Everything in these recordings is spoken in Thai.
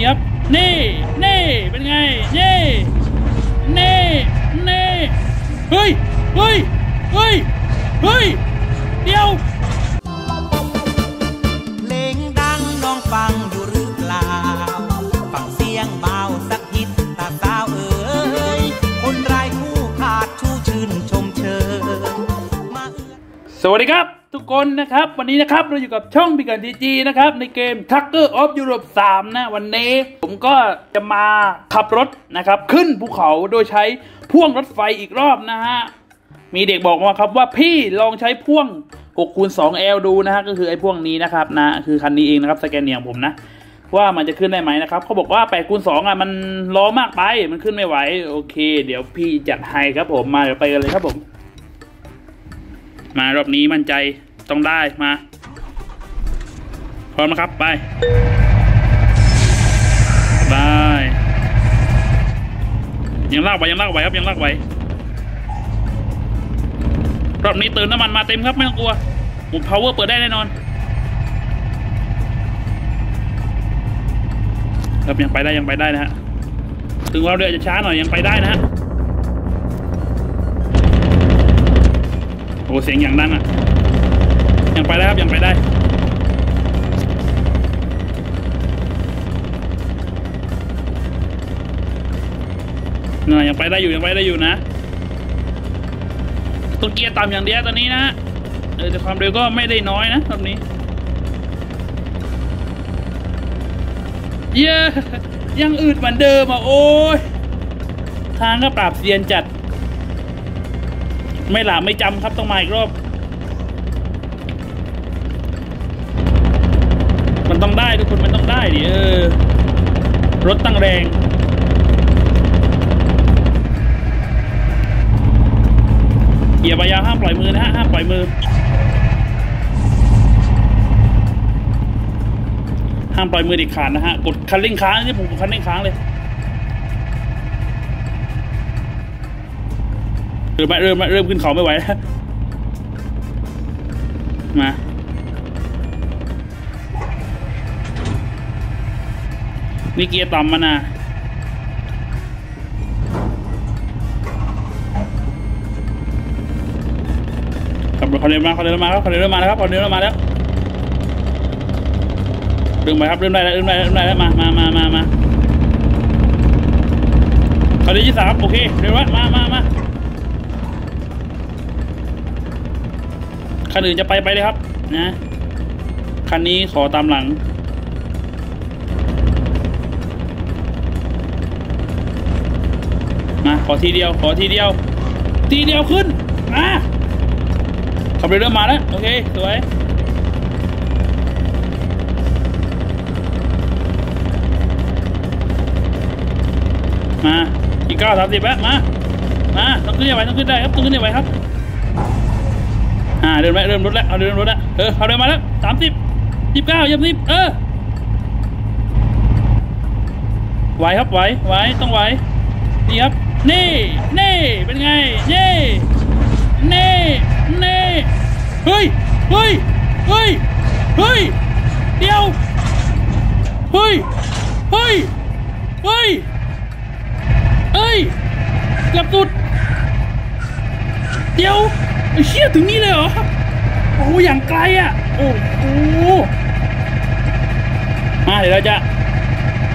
นี้ครับนี่นี่เป็นไงนี่นี่นี่เฮ้ยเฮ้ยเฮ้ยเฮ้ยเดี๋ยวเพลงดังน้องฟังอยู่หรือเปล่าฟังเสียงเบาสักนิดตาสาวเอ๋ยคนไร้คู่ขาดชูชื่นชมเชยสวัสดีครับทุกคนนะครับวันนี้นะครับเราอยู่กับช่องพิกัดทีจีนะครับในเกม Trucker of Europe 3 นะวันนี้ผมก็จะมาขับรถนะครับขึ้นภูเขาโดยใช้พ่วงรถไฟอีกรอบนะฮะมีเด็กบอกมาครับว่าพี่ลองใช้พ่วง 6x2L ดูนะฮะก็คือไอ้พ่วงนี้นะครับนะคือคันนี้เองนะครับสแกนเนียของผมนะว่ามันจะขึ้นได้ไหมนะครับเขาบอกว่า 8x2 อ่ะมันล้อมากไปมันขึ้นไม่ไหวโอเคเดี๋ยวพี่จัดให้ครับผมมาเดี๋ยวไปกันเลยครับผมมารอบนี้มั่นใจต้องได้มาพร้อมนะครับไปไปยังลากไหวยังลากไหวครับยังลากไหวรอบนี้เติมน้ำมันมาเต็มครับไม่ต้องกลัวหมุน power เปิดได้แน่นอนครับยังไปได้ยังไปได้นะฮะถึงเราเรือจะช้าหน่อยยังไปได้นะฮะโอ้เสียงอย่างนั้นอ่ะยังไปได้ครับยังไปได้น่ะยังไปได้อยู่ยังไปได้อยู่นะต้องเกียร์ต่ำอย่างเดียวตอนนี้นะแต่ความเร็วก็ไม่ได้น้อยนะตอนนี้เย้ยังอืดเหมือนเดิมอ่ะโอ้ยทางก็ปราบเซียนจัดไม่หลับไม่จำครับต้องมาอีกรอบมันต้องได้ทุกคนมันต้องได้ดิรถตั้งแรงเกียร์พยายามห้ามปล่อยมือนะฮะห้ามปล่อยมือห้ามปล่อยมือเด็ดขาดนะฮะกดคันเร่งค้างนี่ผมกดคันเร่งค้างเลยเริ่มขึ้นเขาไม่ไหวแล้วมานี่เกียร์ต่ำมานะขับรถเขาเดินมาแล้วเริ่มไปครับเริ่มได้แล้วมาเขาได้ที่สามโอเคเดี๋ยวมาคันอื่นจะไปเลยครับนะคันนี้ขอตามหลังมาขอทีเดียวขึ้นมาขับเรือมาแล้วโอเคสวยมาอีก9:30แล้วมาต้องขึ้นไปต้องขึ้นได้ครับต้องขึ้นได้ไวครับเริ่มรถแล้วเอาเริ่มรถแล้วเอาเดินมาแล้ว30 29 20ไหวครับไหวต้องไหวนี่ครับนี่เป็นไงนี่เฮ้ยเดี๋ยวเฮ้ยกลับสุดเดี๋ยวเชี่ยถึงนี่เลยเหรอโอ้อย่างไกลอ่ะโอ้โหมาเดี๋ยวเราจะ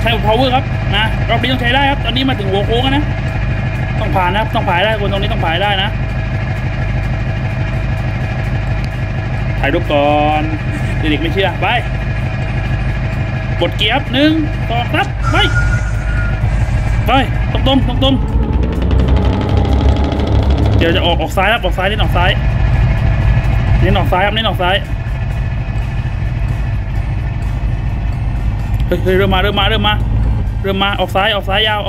ใช้ power ครับนะรอบนี้ต้องใช้ได้ครับตอนนี้มาถึงหัวโค้งนะต้องผ่านนะครับต้องผ่านได้คนตรงนี้ต้องผ่านได้นะถ่ายรูปก่อนเด็กๆไม่เชื่อไปกดเกียร์1 2 3ไปตรงเดี๋ยวจะออกซ้ายครับออกซ้ายนี่ออกซ้ายนี่ออกซ้ายครับนี่ออกซ้ายเฮ้ยเริ่มมาออกซ้ายยาว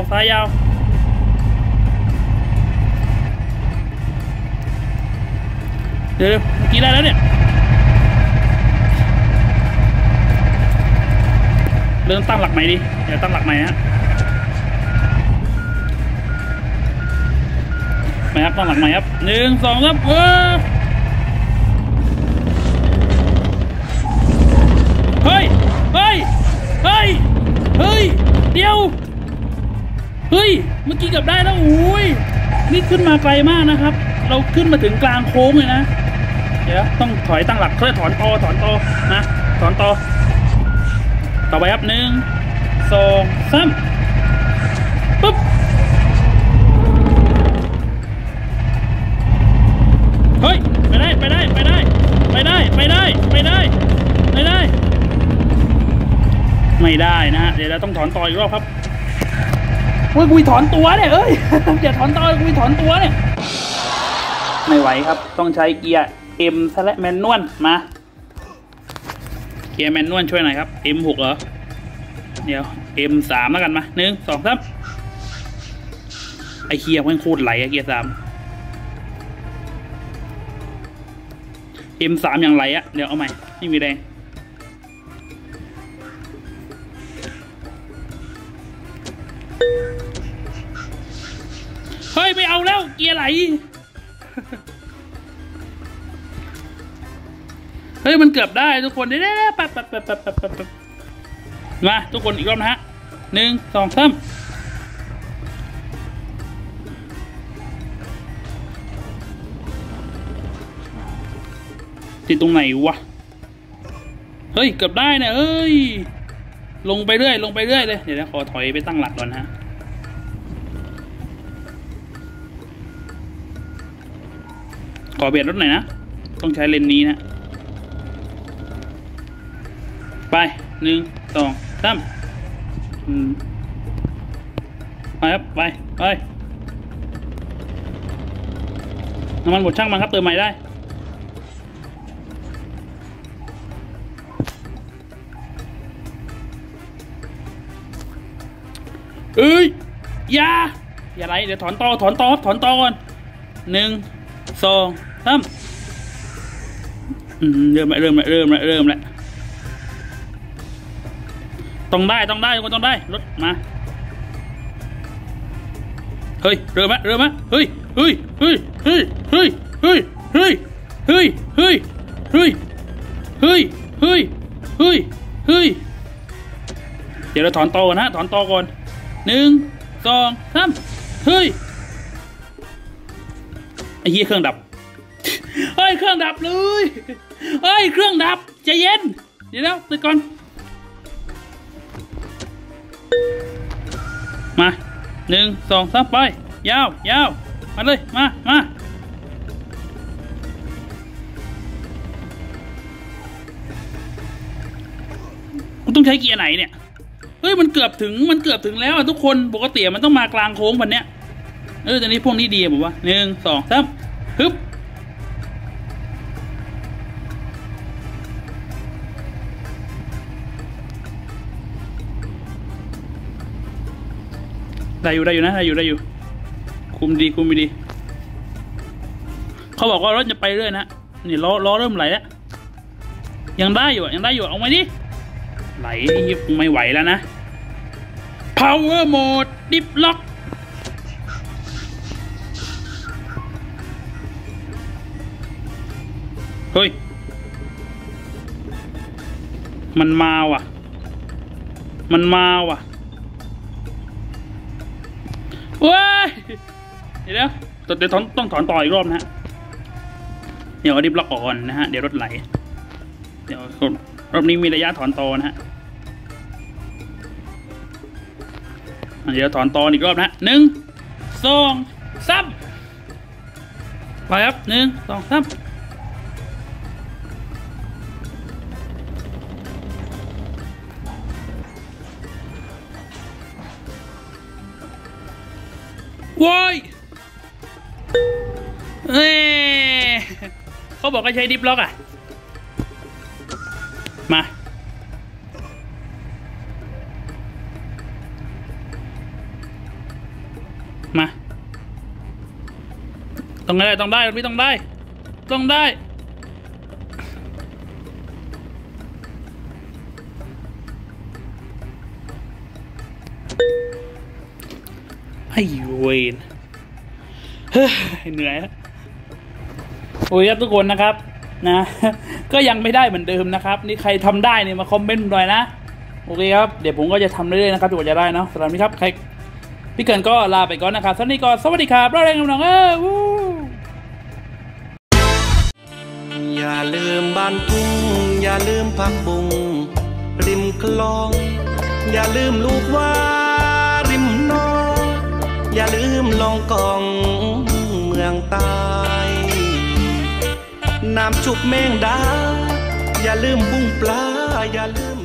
เดี๋ยวเมื่อกี้ได้แล้วเนี่ยเริ่มตั้งหลักใหม่ดิเดี๋ยวตั้งหลักใหม่ฮะครับต้องหลังใหม่ครับ1 2ครับเฮ้ย เฮ้ยเมื่อกี้กลับได้แล้วอุ้ยนี่ขึ้นมาไกลมากนะครับเราขึ้นมาถึงกลางโค้งเลยนะเดี๋ยวต้องถอยตั้งหลักเพื่อถอนตอถอนตอนะถอนตอต่อไปครับ1 2 3ปุ๊บเฮ้ยไม่ได้นะเดี๋ยวเราต้องถอนตออีกรอบครับอุ้ยกูถอนตัวเนี่ยเอ้ยอย่าถอนตอกูถอนตัวเนี่ยไม่ไหวครับต้องใช้เกียร์ M ซะและแมนนวลมาเกียร์แมนนวลช่วยหน่อยครับ M6 เหรอเดี๋ยว M3 แล้วกันมา1 2 3ไอเกียร์มันโคตรไหลอะเกียร์3 M3 อย่างไหลอะเดี๋ยวเอาใหม่ไม่มีแรงเฮ้ยไม่เอาแล้วเกียร์ไหลเฮ้ยมันเกือบได้ทุกคนเด้ๆปั๊บมาทุกคนอีกรอบนะฮะ1 2 3ติดตรงไหนวะเฮ้ยเกือบได้นะเอ้ยลงไปเรื่อยเลยเดี๋ยวนะขอถอยไปตั้งหลักก่อนฮะขอเบียดรถหน่อยนะต้องใช้เลนนี้นะไป1 2 3ไปครับไปน้ำมันหมดช่างมันครับเติมใหม่ได้เอ้ยอย่าไรเดี๋ยวถอนตอก่อน1 2 3เริ่มแล้วต้องได้ทุกคนต้องได้รถมาเฮ้ยเริ่มแล้วเฮ้ยเดี๋ยวเราถอนตอก่อนฮะถอนตอก่อน1 2 3เฮ้ยไอ้เหี้ยเครื่องดับเฮ้ยเครื่องดับเลยเฮ้ยเครื่องดับใจเย็นเดี๋ยวนะตื่นก่อนมา1 2 3ไปยาวมาเลยมากูต้องใช้เกียร์ไหนเนี่ยเฮ้ยมันเกือบถึงแล้วทุกคนปกติมันต้องมากลางโค้งแบบเนี้ยตอนนี้พวกนี้ดีผมว่า1 2 3ฮึบได้อยู่นะได้อยู่คุมดีเขาบอกว่ารถจะไปเรื่อยนะนี่ล้อเริ่มไหลแล้วยังได้อยู่เอาไหมดิไหลไม่ไหวแล้วนะ power mode ดิฟล็อกเฮ้ยมันมาว่ะเว้ยเดี๋ยวต้องถอนต่ออีกรอบนะฮะเดี๋ยวดิฟล็อกก่อนนะฮะเดี๋ยวรถไหลเดี๋ยวรอบนี้มีระยะถอนตอนะฮะเดี๋ยวถอนตออีกรอบนะ1 2 3ไปครับ1 2 3ว้ายเขาบอกว่าใช้ดิฟล็อกอ่ะมาต้องได้ไอ้เวรเหนื่อยแล้วโอ้ยครับทุกคนนะครับนะก็ยังไม่ได้เหมือนเดิมนะครับนี่ใครทำได้เนี่ยมาคอมเมนต์หน่อยนะโอเคครับเดี๋ยวผมก็จะทำเรื่อยๆนะครับจนกว่าจะได้เนาะสำหรับนี้ครับใคร พี่เกินก็ลาไปก่อนนะครับสวัสดีก่อนสวัสดีครับรอแรงน้องอย่าลืมบ้านทุ่งอย่าลืมผักบุ้งริมคลองอย่าลืมลูกว่าริมนออย่าลืมลองกองเมืองใต้น้ำจุบแมงดาอย่าลืมบุ้งปลาอย่าลืม